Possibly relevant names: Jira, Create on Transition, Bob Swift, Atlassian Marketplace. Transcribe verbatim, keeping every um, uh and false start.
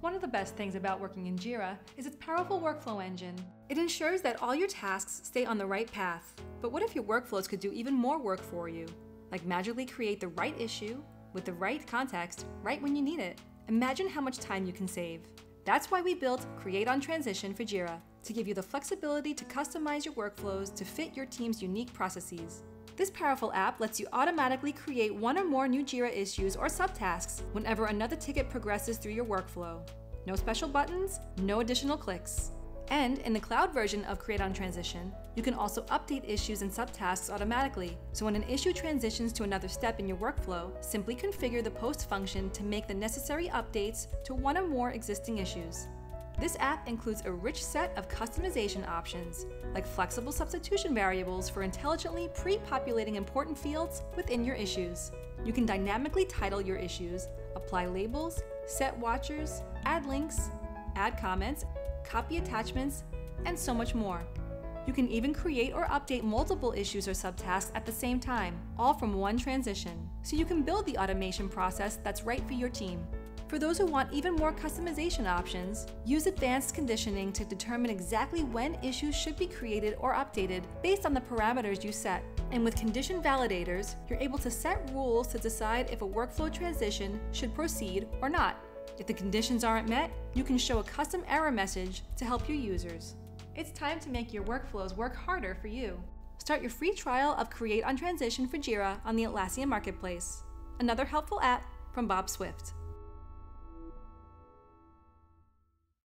One of the best things about working in Jira is its powerful workflow engine. It ensures that all your tasks stay on the right path. But what if your workflows could do even more work for you? Like magically create the right issue with the right context right when you need it. Imagine how much time you can save. That's why we built Create on Transition for Jira, to give you the flexibility to customize your workflows to fit your team's unique processes. This powerful app lets you automatically create one or more new Jira issues or subtasks whenever another ticket progresses through your workflow. No special buttons, no additional clicks. And in the cloud version of Create on Transition, you can also update issues and subtasks automatically. So when an issue transitions to another step in your workflow, simply configure the post function to make the necessary updates to one or more existing issues. This app includes a rich set of customization options, like flexible substitution variables for intelligently pre-populating important fields within your issues. You can dynamically title your issues, apply labels, set watchers, add links, add comments, copy attachments, and so much more. You can even create or update multiple issues or subtasks at the same time, all from one transition, so you can build the automation process that's right for your team. For those who want even more customization options, use advanced conditioning to determine exactly when issues should be created or updated based on the parameters you set. And with condition validators, you're able to set rules to decide if a workflow transition should proceed or not. If the conditions aren't met, you can show a custom error message to help your users. It's time to make your workflows work harder for you. Start your free trial of Create on Transition for Jira on the Atlassian Marketplace. Another helpful app from Bob Swift.